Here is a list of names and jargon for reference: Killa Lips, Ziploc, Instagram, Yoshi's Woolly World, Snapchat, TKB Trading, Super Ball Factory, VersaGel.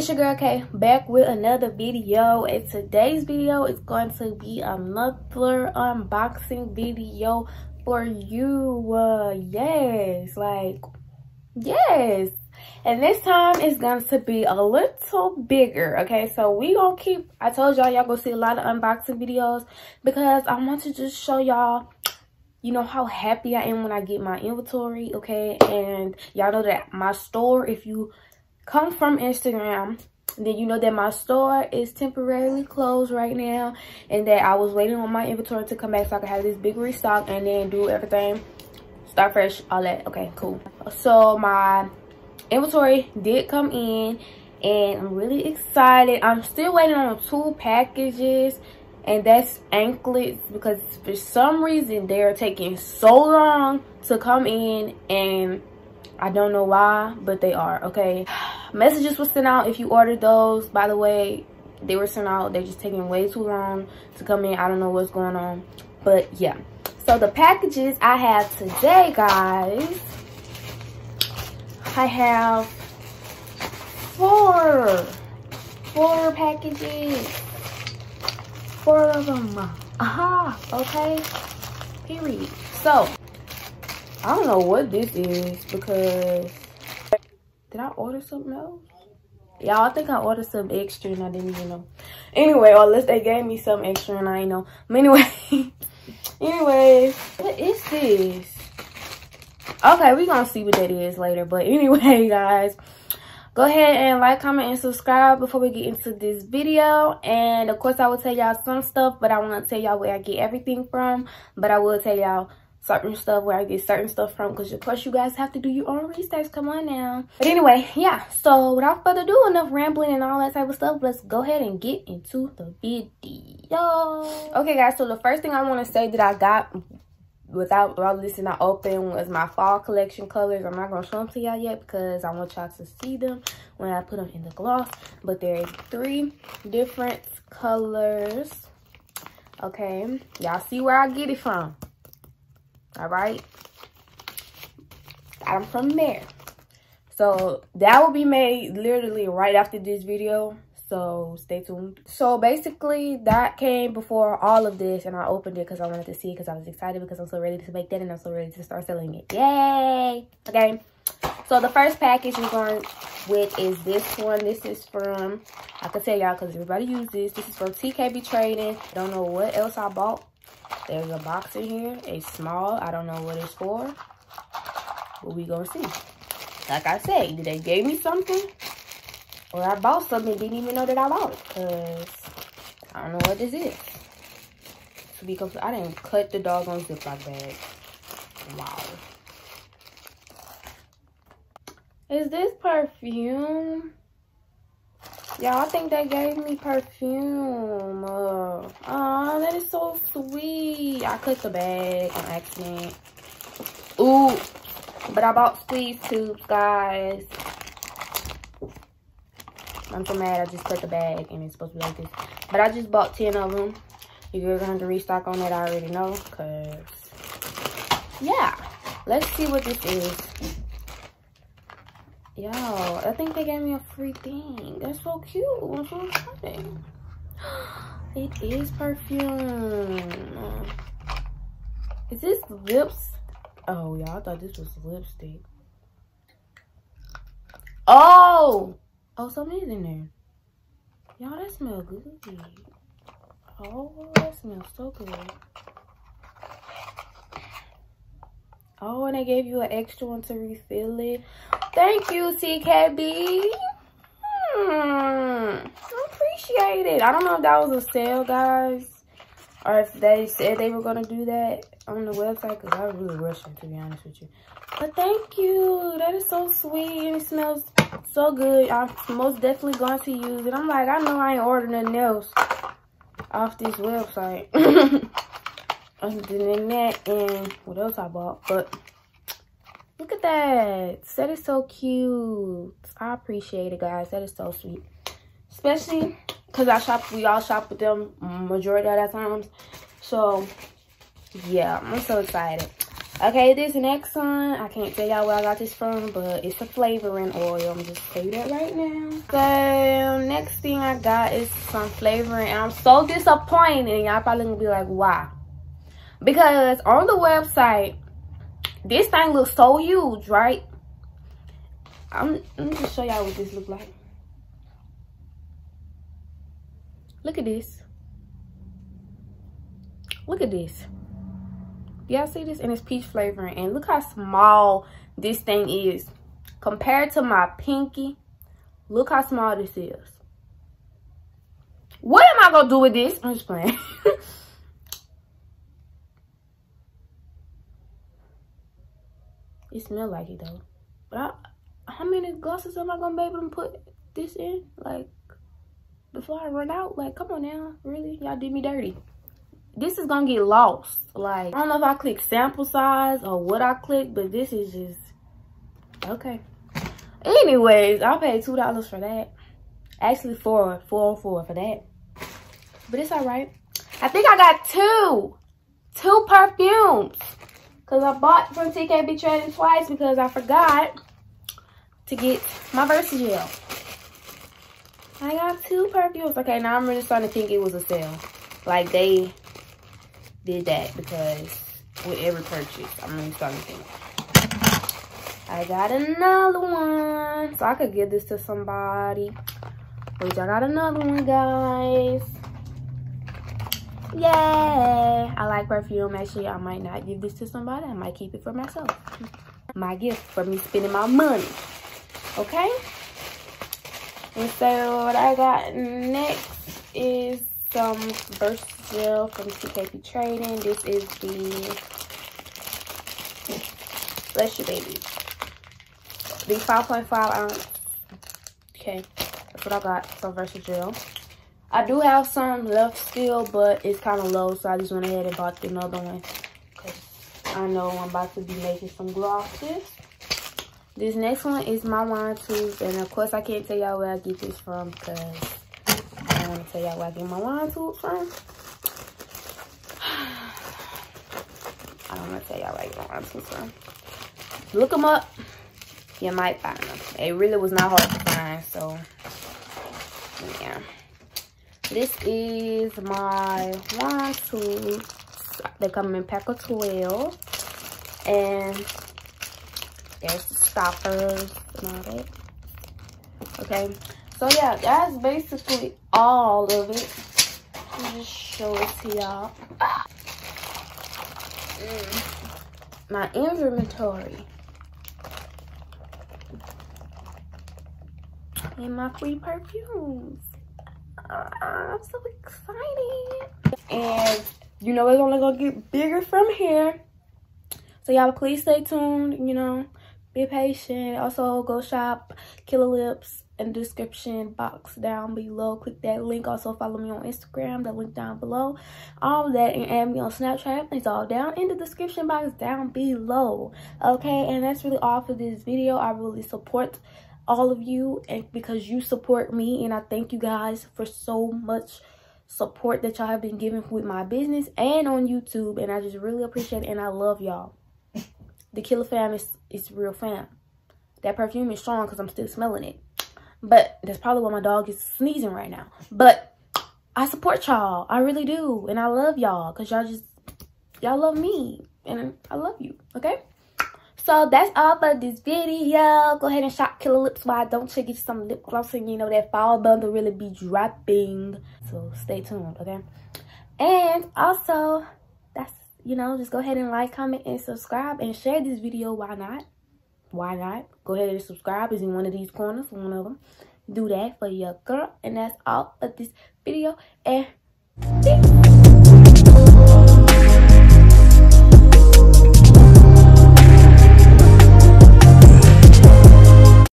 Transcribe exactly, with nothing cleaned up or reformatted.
It's your girl K, back with another video, and today's video is going to be another unboxing video for you. Uh, yes, like yes, and this time it's going to be a little bigger. Okay, so we gonna keep, I told y'all y'all gonna see a lot of unboxing videos because I want to just show y'all, you know, how happy I am when I get my inventory. Okay, and y'all know that my store, if you come from Instagram, then you know that my store is temporarily closed right now, and that I was waiting on my inventory to come back so I could have this big restock and then do everything, start fresh, all that. Okay, cool. So my inventory did come in and I'm really excited. I'm still waiting on two packages, and that's anklets, because for some reason they're taking so long to come in, and I don't know why, but they are. Okay, messages were sent out if you ordered those, by the way. They were sent out, they're just taking way too long to come in. I don't know what's going on, but yeah. So the packages I have today, guys, I have four four packages, four of them. Aha, okay, period. So I don't know what this is, because did I order something else? Y'all, I think I ordered some extra and I didn't even know. Anyway, or unless they gave me some extra and I ain't know. But anyway, anyways, what is this? Okay, we're gonna see what that is later. But anyway, guys, go ahead and like, comment, and subscribe before we get into this video. And of course, I will tell y'all some stuff, but I won't tell y'all where I get everything from. But I will tell y'all certain stuff where I get certain stuff from, because of course you guys have to do your own research. Come on now. But anyway, yeah, so without further ado, enough rambling and all that type of stuff, let's go ahead and get into the video. Okay guys, so the first thing I want to say that I got without all this and I open was my fall collection colors. I'm not gonna show them to y'all yet because I want y'all to see them when I put them in the gloss, but there are three different colors. Okay, y'all see where I get it from. All right, I'm from there, so that will be made literally right after this video, so stay tuned. So basically that came before all of this, and I opened it because I wanted to see it, because I was excited, because I'm so ready to make that and I'm so ready to start selling it. Yay. Okay, so the first package we're going with is this one. This is from, I can tell y'all because everybody uses this, this is from T K B Trading. I don't know what else I bought. There's a box in here, a small, I don't know what it's for, but we gonna see. Like I said, either they gave me something or I bought something and didn't even know that I bought it, because I don't know what this is. To be complete, I didn't cut the doggone Ziploc bag. Wow. Is this perfume? Y'all, I think they gave me perfume. Uh, oh, that is so sweet. I cut the bag on accident. Ooh, but I bought squeeze tubes, guys. I'm so mad I just cut the bag and it's supposed to be like this. But I just bought ten of them. You're gonna have to restock on that, I already know. Cause yeah, let's see what this is. Yo, I think they gave me a free thing. That's so cute. I'm so excited. It is perfume. Is this lips? Oh, y'all, I thought this was lipstick. Oh! Oh, something's in there. Y'all, that smells good. Oh, that smells so good. Oh, and they gave you an extra one to refill it. Thank you, T K B. Hmm, I appreciate it. I don't know if that was a sale, guys, or if they said they were going to do that on the website, because I was really rushing, to be honest with you. But thank you. That is so sweet, and it smells so good. I'm most definitely going to use it. I'm like, I know I ain't ordering nothing else off this website. Other than that, and what else I bought, but look at that. That is so cute. I appreciate it, guys. That is so sweet, especially because I shop, we all shop with them majority of the times. So yeah, I'm so excited. Okay, this next one, I can't tell y'all where I got this from, but it's a flavoring oil. I'm just saying that right now. So, next thing I got is some flavoring. And I'm so disappointed. And y'all probably gonna be like, why? Because on the website, this thing looks so huge, right? I'm, let me just show y'all what this looks like. Look at this. Look at this. Y'all see this? And it's peach flavoring. And look how small this thing is. Compared to my pinky, look how small this is. What am I going to do with this? I'm just playing. It smells like it, though. But I, how many glasses am I going to be able to put this in? Like, before I run out? Like, come on now. Really? Y'all did me dirty. This is gonna get lost. Like, I don't know if I click sample size or what I click, but this is just okay. Anyways, I paid two dollars for that. Actually, four, four, four for that. But it's all right. I think I got two, two perfumes, cause I bought from T K B Trading twice because I forgot to get my VersaGel. I got two perfumes. Okay, now I'm really starting to think it was a sale. Like they did that, because with every purchase, I'm really starting to think. I got another one, so I could give this to somebody. Which I got another one, guys. Yay! I like perfume. Actually, I might not give this to somebody. I might keep it for myself. My gift for me spending my money. Okay. And so what I got next is some VersaGel from T K B Trading. This is the Bless You Baby, the five point five ounce. Okay, that's what I got. Some VersaGel. I do have some left still, but it's kind of low, so I just went ahead and bought another one because I know I'm about to be making some glosses. This next one is my wine tools, and of course I can't tell y'all where I get this from because I'm gonna tell y'all where I get my wine tools from. I don't wanna tell y'all where I get my wine tools from. Look them up, you might find them. It really was not hard to find, so yeah. This is my wine tools. They come in pack of twelve, and there's the stoppers and all that. Okay. So yeah, that's basically all of it. Let me just show it to y'all. Ah. Mm. My inventory. And my free perfumes. Uh, I'm so excited. And you know it's only gonna get bigger from here. So y'all please stay tuned, you know. Be patient. Also, go shop Killa Lips in the description box down below. Click that link. Also, follow me on Instagram. The link down below. All that, and add me on Snapchat. It's all down in the description box down below. Okay, and that's really all for this video. I really support all of you, and because you support me, and I thank you guys for so much support that y'all have been giving with my business and on YouTube. And I just really appreciate it, and I love y'all. The Killa fam is, is real fam. That perfume is strong because I'm still smelling it. But that's probably why my dog is sneezing right now. But I support y'all. I really do. And I love y'all because y'all just, y'all love me. And I love you. Okay? So that's all for this video. Go ahead and shop Killa Lips. Why don't you get some lip gloss? And you know that fall bundle really be dropping. So stay tuned. Okay? And also, that's, you know, just go ahead and like, comment, and subscribe, and share this video. Why not? Why not? Go ahead and subscribe. It's in one of these corners, one of them. Do that for your girl. And that's all of this video. And peace.